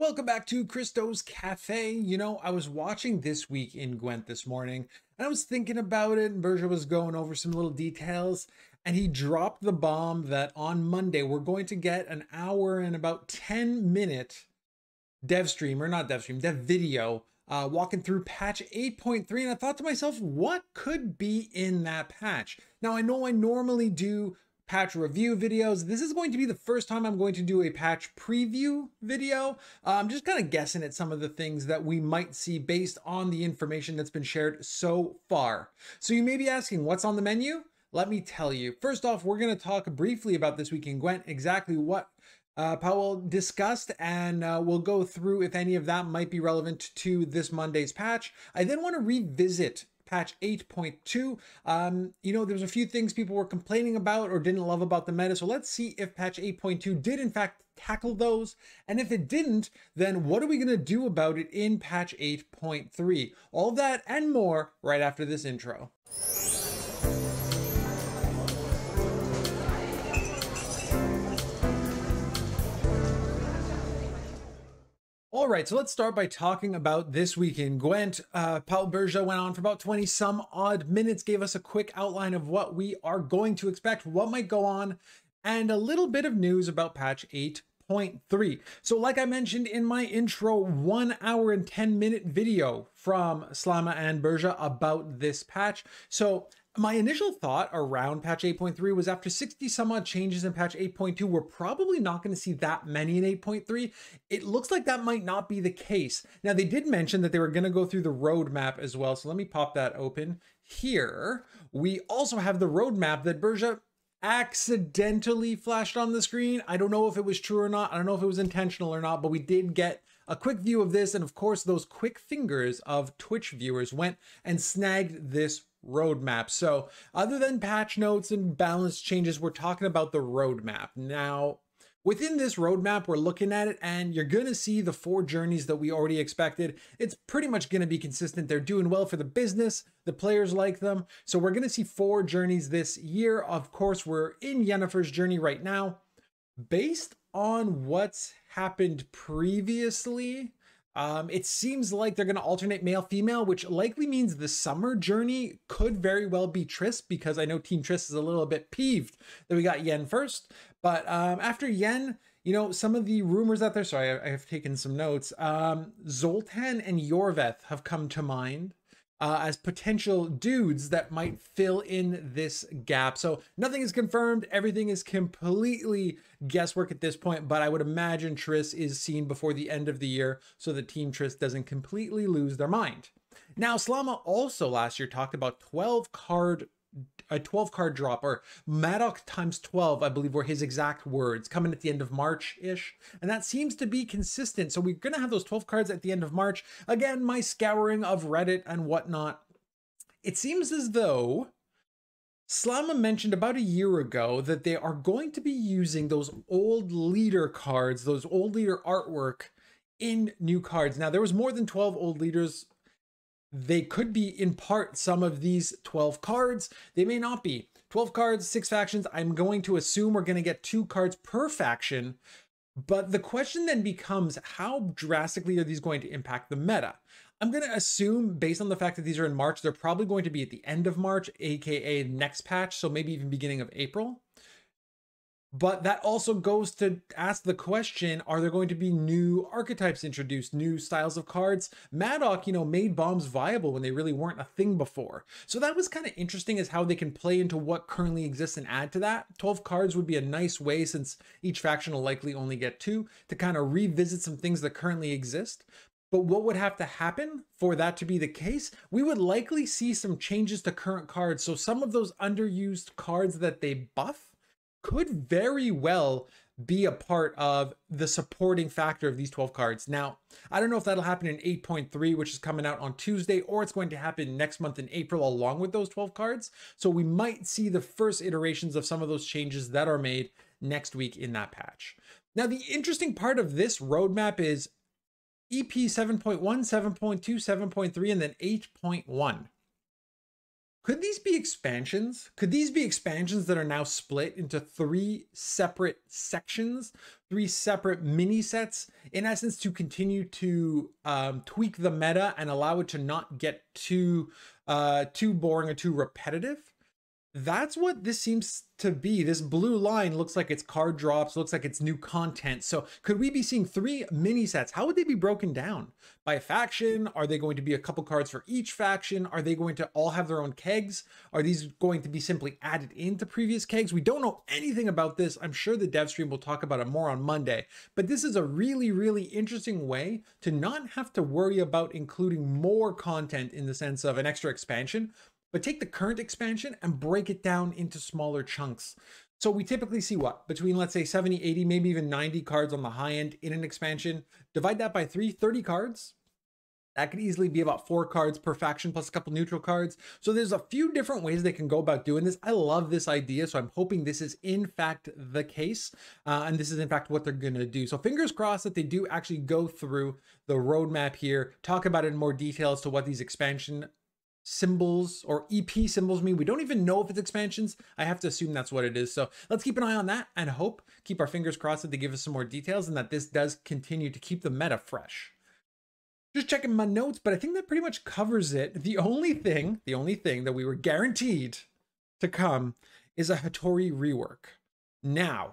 Welcome back to Christo's Cafe. You know, I was watching This Week in Gwent this morning, and I was thinking about it, and Burza was going over some little details, and he dropped the bomb that on Monday we're going to get an hour and about 10-minute dev stream, or not dev stream, dev video, walking through patch 8.3, and I thought to myself, what could be in that patch? Now, I know I normally do patch review videos. This is going to be the first time I'm going to do a patch preview video. I'm just kind of guessing at some of the things that we might see based on the information that's been shared so far. So you may be asking, what's on the menu? Let me tell you. First off, we're going to talk briefly about This Week in Gwent, exactly what Paweł discussed, and we'll go through if any of that might be relevant to this Monday's patch. I then want to revisit patch 8.2. You know, there's a few things people were complaining about or didn't love about the meta. So let's see if patch 8.2 did in fact tackle those. And if it didn't, then what are we going to do about it in patch 8.3? All that and more right after this intro. All right, so let's start by talking about This Week in Gwent. Paweł Burza went on for about 20 some odd minutes, gave us a quick outline of what we are going to expect, what might go on, and a little bit of news about patch 8.3. So like I mentioned in my intro, 1 hour and 10-minute video from Slama and Burza about this patch. So my initial thought around patch 8.3 was after 60 some odd changes in patch 8.2, we're probably not going to see that many in 8.3. It looks like that might not be the case. Now, they did mention that they were going to go through the roadmap as well. So let me pop that open here. We also have the roadmap that Burza accidentally flashed on the screen. I don't know if it was true or not. I don't know if it was intentional or not, but we did get a quick view of this. And of course, those quick fingers of Twitch viewers went and snagged this roadmap. So other than patch notes and balance changes, we're talking about the roadmap. Now, within this roadmap, we're looking at it and you're going to see the 4 journeys that we already expected. It's pretty much going to be consistent. They're doing well for the business. The players like them. So we're going to see 4 journeys this year. Of course, we're in Yennefer's journey right now. Based on what's happened previously, it seems like they're going to alternate male-female, which likely means the summer journey could very well be Triss, because I know Team Triss is a little bit peeved that we got Yen first. But after Yen, you know, some of the rumors out there, sorry, I have taken some notes, Zoltan and Yorveth have come to mind as potential dudes that might fill in this gap. So nothing is confirmed. Everything is completely guesswork at this point, but I would imagine Triss is seen before the end of the year so that Team Triss doesn't completely lose their mind. Now, Slama also last year talked about 12-card drop, or Madoc times 12, I believe were his exact words, coming at the end of March-ish. And that seems to be consistent. So we're going to have those 12 cards at the end of March. Again, my scouring of Reddit and whatnot. It seems as though Slama mentioned about a year ago that they are going to be using those old leader cards, those old leader artwork in new cards. Now, there was more than 12 old leaders. They could be in part some of these 12 cards. They may not be. 12 cards, 6 factions. I'm going to assume we're going to get 2 cards per faction. But the question then becomes, how drastically are these going to impact the meta? I'm going to assume, based on the fact that these are in March, they're probably going to be at the end of March, aka next patch, so maybe even beginning of April. But that also goes to ask the question, are there going to be new archetypes introduced, new styles of cards? Madoc, you know, made bombs viable when they really weren't a thing before. So that was kind of interesting as how they can play into what currently exists and add to that. 12 cards would be a nice way, since each faction will likely only get 2, to kind of revisit some things that currently exist. But what would have to happen for that to be the case? We would likely see some changes to current cards. So some of those underused cards that they buff could very well be a part of the supporting factor of these 12 cards. Now, I don't know if that'll happen in 8.3, which is coming out on Tuesday, or it's going to happen next month in April along with those 12 cards. So we might see the first iterations of some of those changes that are made next week in that patch. Now, the interesting part of this roadmap is EP 7.1, 7.2, 7.3, and then 8.1. Could these be expansions? Could these be expansions that are now split into three separate sections, three separate mini sets, in essence, to continue to tweak the meta and allow it to not get too boring or too repetitive? That's what this seems to be. This blue line looks like it's card drops, looks like it's new content. So could we be seeing three mini sets? How would they be broken down? By faction? Are they going to be a couple cards for each faction? Are they going to all have their own kegs? Are these going to be simply added into previous kegs? We don't know anything about this. I'm sure the dev stream will talk about it more on Monday, but this is a really, really interesting way to not have to worry about including more content in the sense of an extra expansion, but take the current expansion and break it down into smaller chunks. So we typically see what? Between, let's say, 70, 80, maybe even 90 cards on the high end in an expansion. Divide that by 30 cards. That could easily be about 4 cards per faction plus a couple neutral cards. So there's a few different ways they can go about doing this. I love this idea, so I'm hoping this is in fact the case. And this is in fact what they're gonna do. So fingers crossed that they do actually go through the roadmap here, talk about it in more detail as to what these expansion symbols or EP symbols mean. We don't even know if it's expansions. I have to assume that's what it is. So let's keep an eye on that and hope, keep our fingers crossed that they give us some more details and that this does continue to keep the meta fresh. Just checking my notes, but I think that pretty much covers it. The only thing that we were guaranteed to come is a Hattori rework. Now,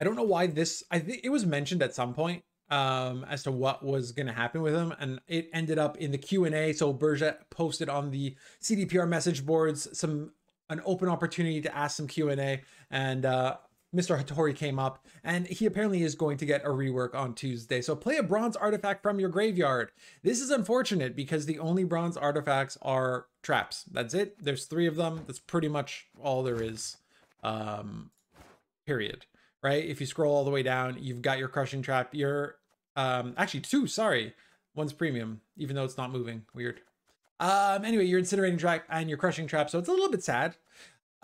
I don't know why this, I think it was mentioned at some point as to what was going to happen with him, and it ended up in the Q&A. So Berja posted on the CDPR message boards an open opportunity to ask some Q&A, and Mr. Hattori came up, and he apparently is going to get a rework on Tuesday. So play a bronze artifact from your graveyard. This is unfortunate because the only bronze artifacts are traps. That's it. There's 3 of them. That's pretty much all there is. Period. Right? If you scroll all the way down, you've got your crushing trap, your actually 2, sorry. One's premium, even though it's not moving. Weird. Anyway, your incinerating trap and your crushing trap, so it's a little bit sad.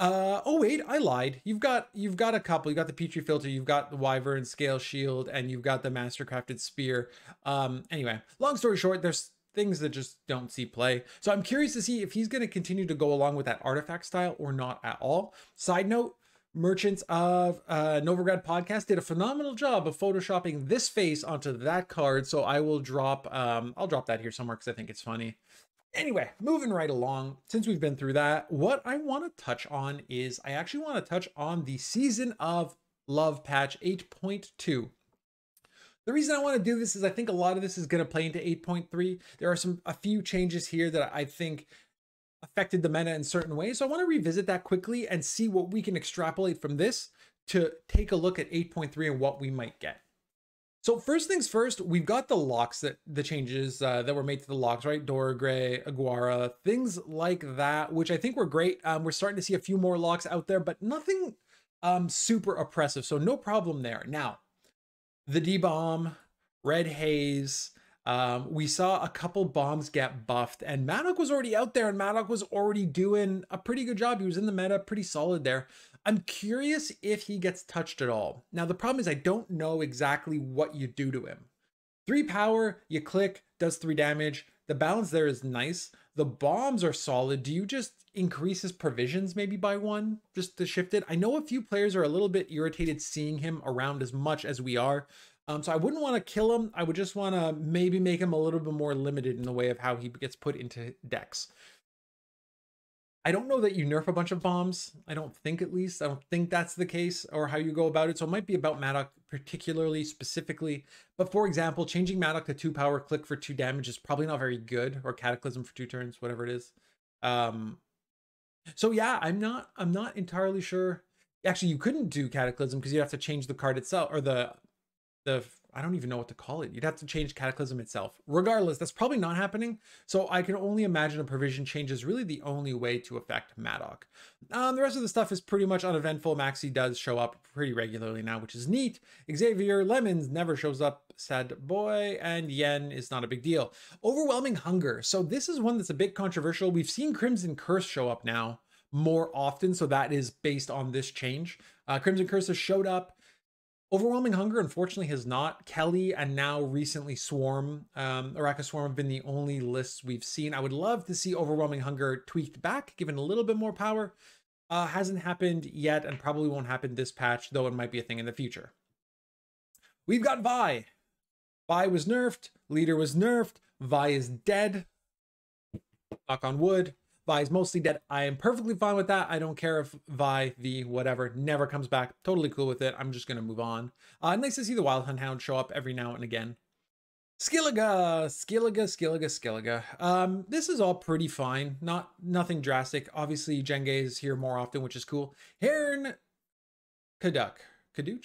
Oh wait, I lied. You've got a couple. You've got the Petri filter, you've got the Wyvern Scale Shield, and you've got the Mastercrafted Spear. Anyway, long story short, there's things that just don't see play. So I'm curious to see if he's gonna continue to go along with that artifact style or not at all. Side note, merchants of Novigrad Podcast did a phenomenal job of photoshopping this face onto that card, so I will drop I'll drop that here somewhere because I think it's funny. Anyway, moving right along, since we've been through that, what I want to touch on is I actually want to touch on the Season of Love patch 8.2. The reason I want to do this is I think a lot of this is going to play into 8.3. There are a few changes here that I think affected the meta in certain ways. So I want to revisit that quickly and see what we can extrapolate from this to take a look at 8.3 and what we might get. So first things first, we've got the locks, the changes that were made to the locks, right? Dora Gray, Aguara, things like that, which I think were great. We're starting to see a few more locks out there, but nothing super oppressive. So no problem there. Now, the D-bomb, Red Haze, we saw a couple bombs get buffed, and Madoc was already out there, and Madoc was already doing a pretty good job. He was in the meta, pretty solid there. I'm curious if he gets touched at all. Now, the problem is I don't know exactly what you do to him. 3 power, you click, does 3 damage. The balance there is nice. The bombs are solid. Do you just increase his provisions maybe by 1 just to shift it? I know a few players are a little bit irritated seeing him around as much as we are. So I wouldn't want to kill him. I would just want to maybe make him a little bit more limited in the way of how he gets put into decks. I don't know that you nerf a bunch of bombs. I don't think, at least. I don't think that's the case or how you go about it. So it might be about Madoc particularly, specifically. But for example, changing Madoc to 2 power click for 2 damage is probably not very good, or Cataclysm for 2 turns, whatever it is. So yeah, I'm not entirely sure. Actually, you couldn't do Cataclysm because you'd have to change the card itself, or I don't even know what to call it. You'd have to change Cataclysm itself. Regardless, that's probably not happening. So I can only imagine a provision change is really the only way to affect Madoc. The rest of the stuff is pretty much uneventful. Maxi does show up pretty regularly now, which is neat. Xavier Lemons never shows up, sad boy, and Yen is not a big deal. Overwhelming Hunger. So this is one that's a bit controversial. We've seen Crimson Curse show up now more often, so that is based on this change. Crimson Curse has showed up. Overwhelming Hunger, unfortunately, has not. Kelly and now recently Swarm, Arakas Swarm have been the only lists we've seen. I would love to see Overwhelming Hunger tweaked back, given a little bit more power. Hasn't happened yet and probably won't happen this patch, though it might be a thing in the future. We've got Vi. Vi was nerfed. Leader was nerfed. Vi is dead. Knock on wood. Vi is mostly dead. I am perfectly fine with that. I don't care if Vi, V, whatever, never comes back. Totally cool with it. I'm just going to move on. Nice to see the Wild Hunt Hound show up every now and again. Skellige. This is all pretty fine. Nothing drastic. Obviously, Jenge is here more often, which is cool. Heron Kaduke. Heron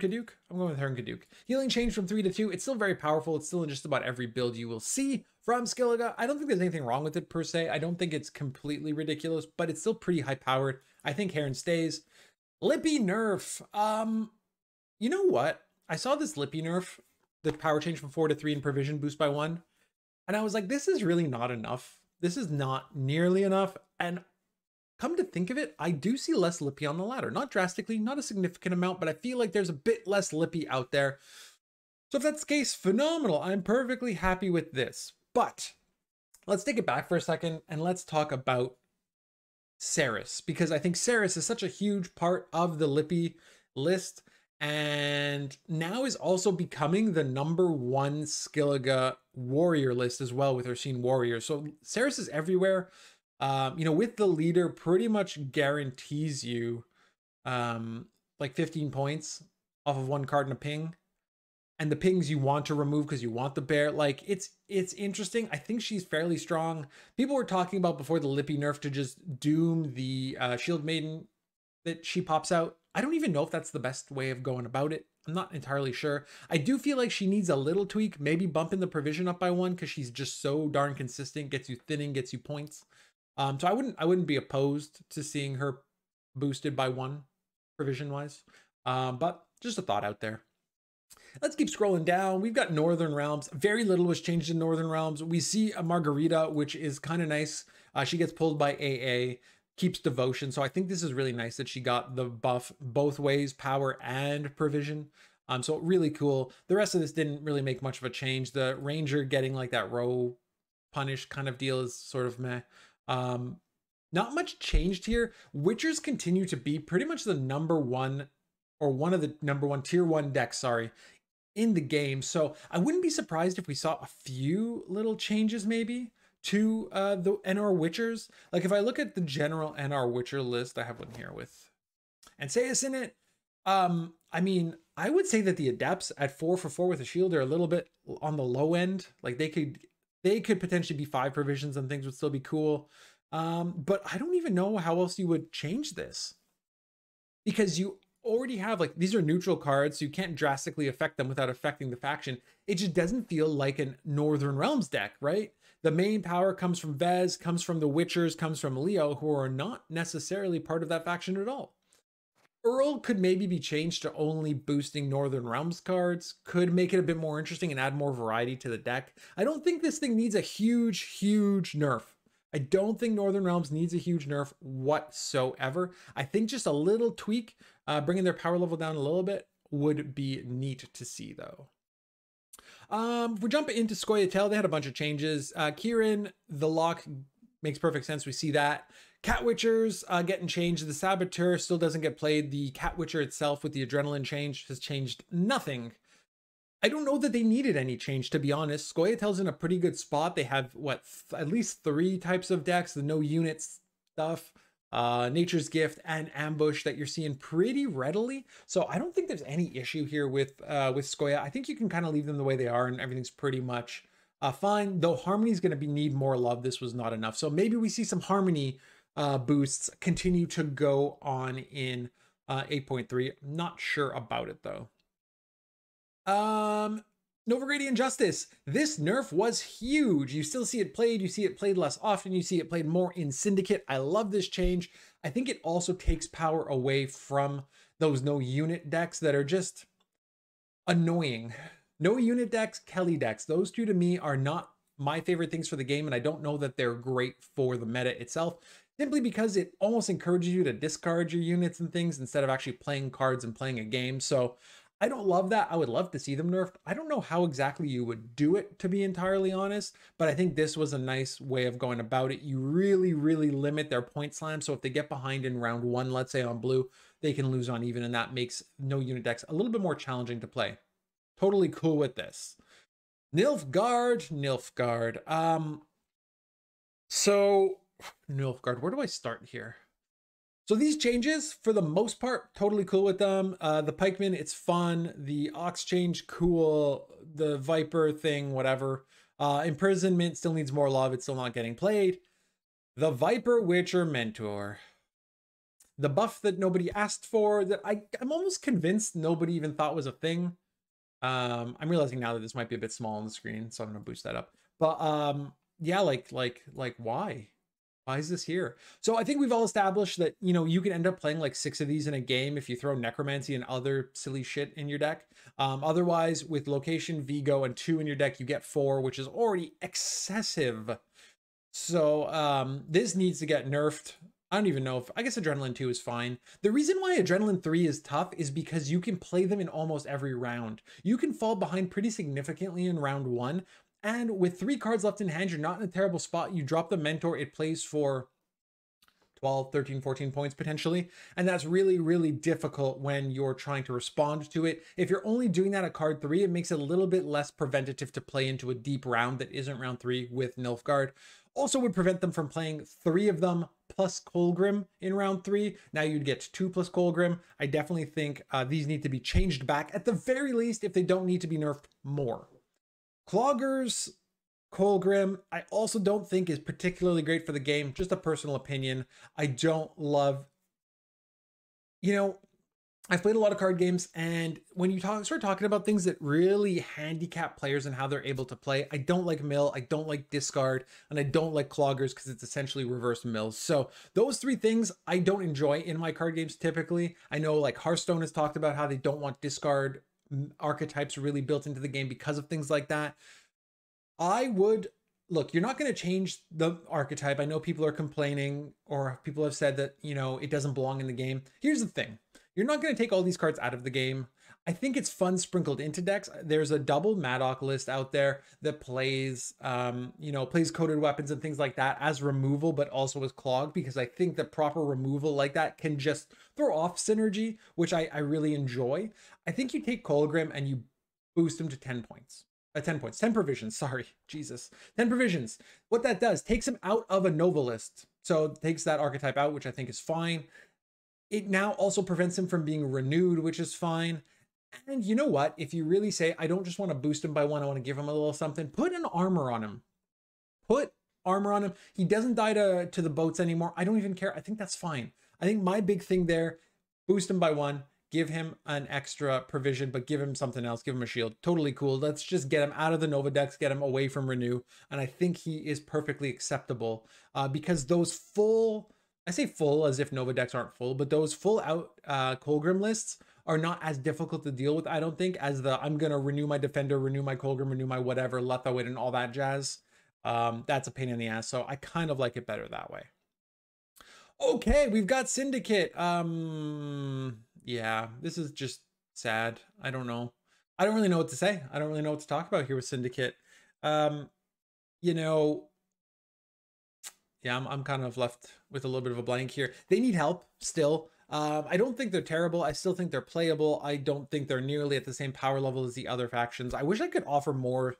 Kaduke? I'm going with Heron Kaduke. Healing change from 3 to 2. It's still very powerful. It's still in just about every build you will see from Skellige. I don't think there's anything wrong with it per se. I don't think it's completely ridiculous, but it's still pretty high powered. I think Heron stays. Lippy nerf. You know what? I saw this Lippy nerf, the power change from 4 to 3 and provision boost by 1. And I was like, this is really not enough. This is not nearly enough. And come to think of it, I do see less Lippy on the ladder. Not drastically, not a significant amount, but I feel like there's a bit less Lippy out there. So if that's the case, phenomenal. I'm perfectly happy with this. But let's take it back for a second and let's talk about Saris, because I think Saris is such a huge part of the Lippy list and now is also becoming the #1 Skellige warrior list as well with her Seen Warrior. So Saris is everywhere. You know, with the leader pretty much guarantees you like 15 points off of one card and a ping, and the pings you want to remove because you want the bear. Like it's interesting. I think she's fairly strong. People were talking about before the Lippy nerf to just doom the Shield Maiden that she pops out. I don't even know if that's the best way of going about it. I'm not entirely sure. I do feel like she needs a little tweak, maybe bumping the provision up by 1, because she's just so darn consistent, gets you thinning, gets you points. So I wouldn't be opposed to seeing her boosted by 1 provision wise, but just a thought out there. Let's keep scrolling down. We've got Northern Realms. Very little was changed in Northern Realms. We see a Margarita, which is kind of nice. She gets pulled by AA, keeps devotion. So I think this is really nice that she got the buff both ways, power and provision. So really cool. The rest of this didn't really make much of a change. The Ranger getting like that row punish kind of deal is sort of meh. Not much changed here. Witchers continue to be pretty much the #1 or one of the #1 tier 1 decks, sorry, in the game. So I wouldn't be surprised if we saw a few little changes maybe to the NR Witchers. Like if I look at the general NR Witcher list, I have one here with Ansayas in it. I mean, I would say that the Adepts at 4 for 4 with a shield are a little bit on the low end. Like they could potentially be 5 provisions and things would still be cool. But I don't even know how else you would change this, because you already have, like, these are neutral cards, so you can't drastically affect them without affecting the faction. It just doesn't feel like a Northern Realms deck, right? The main power comes from Vez, comes from the Witchers, comes from Leo, who are not necessarily part of that faction at all. Earl could maybe be changed to only boosting Northern Realms cards, could make it a bit more interesting and add more variety to the deck. I don't think this thing needs a huge nerf. I don't think Northern Realms needs a huge nerf whatsoever. I think just a little tweak, bringing their power level down a little bit, would be neat to see though. If we jump into Scoia'tael, they had a bunch of changes. Kieran, the lock, makes perfect sense. We see that. Cat Witchers getting changed. The Saboteur still doesn't get played. The Cat Witcher itself with the Adrenaline change has changed nothing. I don't know that they needed any change, to be honest. Scoia'tael's in a pretty good spot. They have, what, at least 3 types of decks. The no unit stuff, Nature's Gift, and Ambush that you're seeing pretty readily. So I don't think there's any issue here with Scoia. I think you can kind of leave them the way they are and everything's pretty much fine. Though Harmony's going to need more love. This was not enough. So maybe we see some Harmony boosts continue to go on in 8.3. Not sure about it though. Novogradian Justice. This nerf was huge. You still see it played. You see it played less often. You see it played more in Syndicate. I love this change. I think it also takes power away from those no unit decks that are just annoying. No unit decks, Kelly decks. Those two to me are not my favorite things for the game, and I don't know that they're great for the meta itself. simply because it almost encourages you to discard your units and things instead of actually playing cards and playing a game. So I don't love that. I would love to see them nerfed. I don't know how exactly you would do it, to be entirely honest, but I think this was a nice way of going about it. You really, really limit their point slam. So if they get behind in round one, let's say on blue, they can lose on even, and that makes no unit decks a little bit more challenging to play. Totally cool with this. Nilfgaard. So Nilfgaard, where do I start here? So these changes, for the most part, totally cool with them. The Pikeman, it's fun. The Ox change, cool. The Viper thing, whatever. Imprisonment still needs more love. It's still not getting played. The Viper Witcher Mentor. The buff that nobody asked for, that I'm almost convinced nobody even thought was a thing. I'm realizing now that this might be a bit small on the screen, so I'm going to boost that up. But yeah, like why? Why is this here? So I think we've all established that, you know, you can end up playing like 6 of these in a game if you throw Necromancy and other silly shit in your deck. Otherwise, with Location, Vigo, and 2 in your deck, you get 4, which is already excessive. So this needs to get nerfed. I don't even know if, I guess Adrenaline 2 is fine. The reason why Adrenaline 3 is tough is because you can play them in almost every round. You can fall behind pretty significantly in round 1. And with 3 cards left in hand, you're not in a terrible spot. You drop the Mentor, it plays for 12, 13, 14 points potentially. And that's really, really difficult when you're trying to respond to it. If you're only doing that at card 3, it makes it a little bit less preventative to play into a deep round that isn't round 3 with Nilfgaard. Also would prevent them from playing 3 of them plus Colgrim in round 3. Now you'd get 2 plus Colgrim. I definitely think these need to be changed back at the very least, if they don't need to be nerfed more. Cloggers, Colgrim, I also don't think is particularly great for the game. Just a personal opinion. I don't love, you know, I've played a lot of card games, and when you start talking about things that really handicap players and how they're able to play, I don't like mill, I don't like discard, and I don't like cloggers because it's essentially reverse mills. So those 3 things I don't enjoy in my card games typically. I know like Hearthstone has talked about how they don't want discard archetypes really built into the game because of things like that. I would look, you're not going to change the archetype. I know people are complaining, or people have said that, you know, it doesn't belong in the game. Here's the thing. You're not going to take all these cards out of the game. I think it's fun sprinkled into decks. There's a double Madoc list out there that plays, you know, plays Coded Weapons and things like that as removal, but also as clog, because I think that proper removal like that can just throw off synergy, which I really enjoy. I think you take Colgrim and you boost him to 10 points. 10 points, 10 provisions, sorry, Jesus. 10 provisions. What that does, takes him out of a Nova list. So it takes that archetype out, which I think is fine. It now also prevents him from being renewed, which is fine. And you know what? If you really say, I don't just want to boost him by 1, I want to give him a little something, put an armor on him. Put armor on him. He doesn't die to the boats anymore. I don't even care. I think that's fine. I think my big thing there, boost him by 1, give him an extra provision, but give him something else. Give him a shield. Totally cool. Let's just get him out of the Nova decks, get him away from Renew. And I think he is perfectly acceptable because those full, I say full as if Nova decks aren't full, but those full out Colgrim lists are not as difficult to deal with, I don't think, as the I'm going to renew my Defender, renew my Colgrim, renew my whatever, Lethawit, and all that jazz. That's a pain in the ass, so I kind of like it better that way. Okay, we've got Syndicate. Yeah, this is just sad. I don't know. I don't really know what to say. I don't really know what to talk about here with Syndicate. You know, yeah, I'm kind of left with a little bit of a blank here. They need help still. I don't think they're terrible. I still think they're playable. I don't think they're nearly at the same power level as the other factions. I wish I could offer more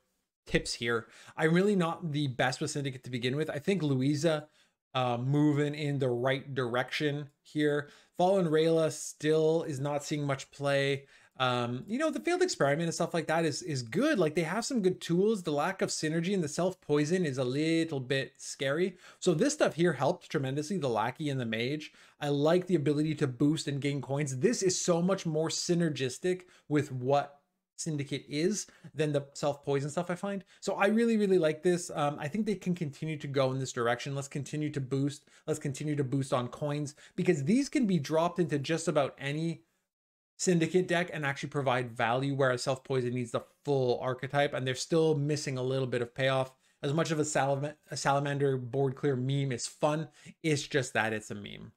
tips here. I'm really not the best with Syndicate to begin with. I think Louisa moving in the right direction here. Fallen Rayla still is not seeing much play. You know, the failed experiment and stuff like that is good. Like, they have some good tools. The lack of synergy and the self-poison is a little bit scary. So this stuff here helped tremendously, the lackey and the mage. I like the ability to boost and gain coins. This is so much more synergistic with what Syndicate is than the self-poison stuff, I find. So I really, really like this. I think they can continue to go in this direction. Let's continue to boost. Let's continue to boost on coins, because these can be dropped into just about any Syndicate deck and actually provide value, whereas self-poison needs the full archetype, and they're still missing a little bit of payoff. As much of a salamander board clear meme is fun, it's just that it's a meme.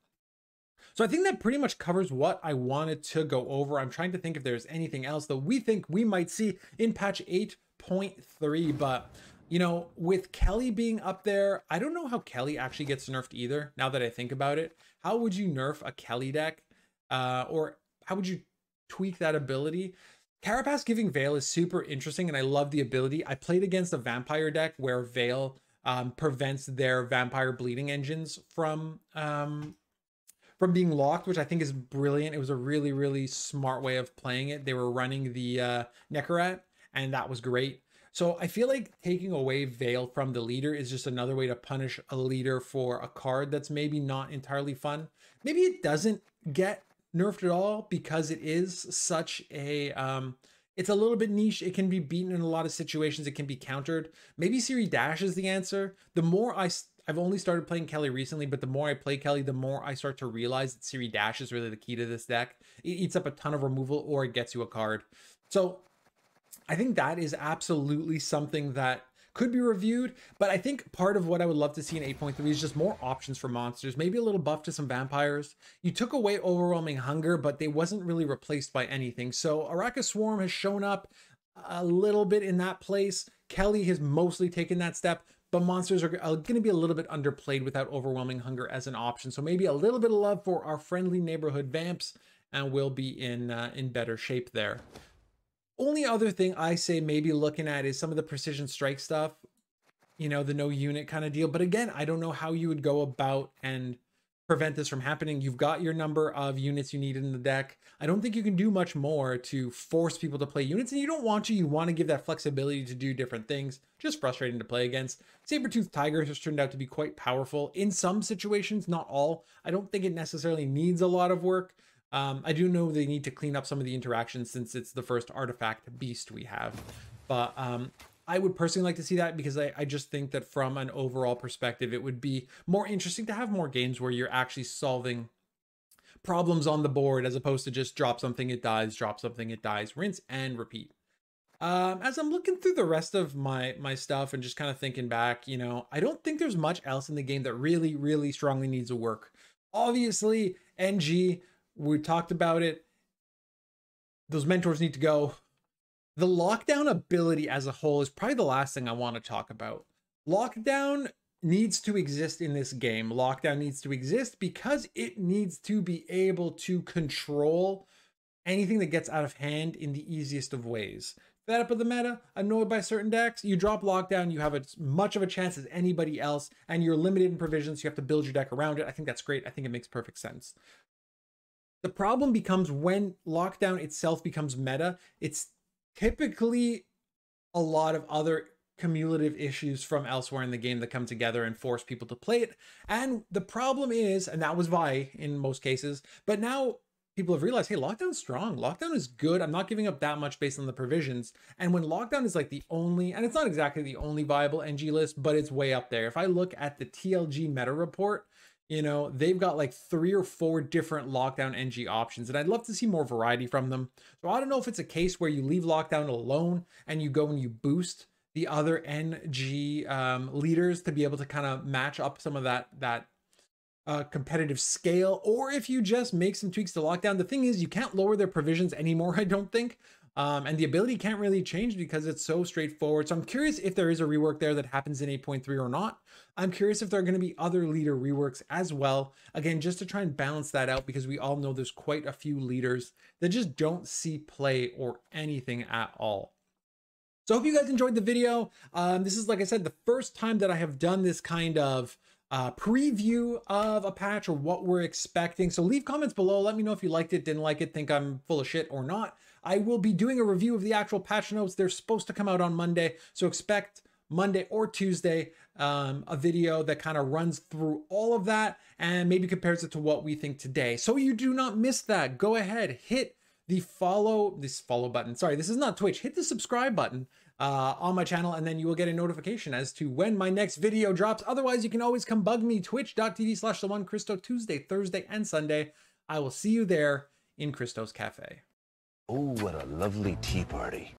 So I think that pretty much covers what I wanted to go over. I'm trying to think if there's anything else that we think we might see in patch 8.3, but you know, with Kelly being up there, I don't know how Kelly actually gets nerfed either, now that I think about it. How would you nerf a Kelly deck? Or how would you tweak that ability? Carapace giving Veil is super interesting, and I love the ability. I played against a Vampire deck where Veil prevents their Vampire bleeding engines from being locked, which I think is brilliant. It was a really, really smart way of playing it. They were running the Necarat, and that was great. So I feel like taking away Veil from the leader is just another way to punish a leader for a card that's maybe not entirely fun. Maybe it doesn't get nerfed at all because it is such a... it's a little bit niche. It can be beaten in a lot of situations. It can be countered. Maybe Ciri Dash is the answer. The more I've only started playing Kelly recently, but the more I play Kelly, the more I start to realize that Ciri Dash is really the key to this deck. It eats up a ton of removal, or it gets you a card. So I think that is absolutely something that could be reviewed, but I think part of what I would love to see in 8.3 is just more options for monsters, maybe a little buff to some vampires. You took away Overwhelming Hunger, but they wasn't really replaced by anything. So Arakas Swarm has shown up a little bit in that place. Kelly has mostly taken that step, but monsters are going to be a little bit underplayed without Overwhelming Hunger as an option. So maybe a little bit of love for our friendly neighborhood vamps, and we'll be in better shape there. Only other thing I say maybe looking at is some of the precision strike stuff, you know, the no unit kind of deal. But again, I don't know how you would go about and prevent this from happening. You've got your number of units you need in the deck. I don't think you can do much more to force people to play units, and you don't want to. You want to give that flexibility to do different things. Just frustrating to play against. Saber-toothed Tiger has turned out to be quite powerful in some situations, not all. I don't think it necessarily needs a lot of work. I do know they need to clean up some of the interactions since it's the first artifact beast we have. But I would personally like to see that because I just think that from an overall perspective, it would be more interesting to have more games where you're actually solving problems on the board as opposed to just drop something, it dies, drop something, it dies, rinse and repeat. As I'm looking through the rest of my stuff and just kind of thinking back, you know, I don't think there's much else in the game that really, really strongly needs a work. Obviously, NG... we talked about it. Those mentors need to go. The lockdown ability as a whole is probably the last thing I want to talk about. Lockdown needs to exist in this game. Lockdown needs to exist because it needs to be able to control anything that gets out of hand in the easiest of ways. Fed up of the meta, annoyed by certain decks, you drop lockdown, you have as much of a chance as anybody else, and you're limited in provisions, so you have to build your deck around it. I think that's great. I think it makes perfect sense. The problem becomes when lockdown itself becomes meta, it's typically a lot of other cumulative issues from elsewhere in the game that come together and force people to play it. And the problem is, and that was Vi in most cases, but now people have realized, hey, lockdown's strong. Lockdown is good. I'm not giving up that much based on the provisions. And when lockdown is like the only, and it's not exactly the only viable NG list, but it's way up there. If I look at the TLG meta report, you know, they've got like 3 or 4 different lockdown NG options, and I'd love to see more variety from them. So I don't know if it's a case where you leave lockdown alone and you go and you boost the other NG leaders to be able to kind of match up some of that competitive scale, or if you just make some tweaks to lockdown. The thing is, you can't lower their provisions anymore, I don't think. And the ability can't really change because it's so straightforward. So I'm curious if there is a rework there that happens in 8.3 or not. I'm curious if there are going to be other leader reworks as well. Again, just to try and balance that out, because we all know there's quite a few leaders that just don't see play or anything at all. So I hope you guys enjoyed the video. This is, like I said, the first time that I have done this kind of preview of a patch or what we're expecting. So leave comments below. Let me know if you liked it, didn't like it, think I'm full of shit or not. I will be doing a review of the actual patch notes. They're supposed to come out on Monday, so expect Monday or Tuesday a video that kind of runs through all of that and maybe compares it to what we think today. So you do not miss that. Go ahead, hit the follow button. Sorry, this is not Twitch. Hit the subscribe button on my channel, and then you will get a notification as to when my next video drops. Otherwise, you can always come bug me, twitch.tv/TheOneChristo, Tuesday, Thursday, and Sunday. I will see you there in Christo's Cafe. Oh, what a lovely tea party.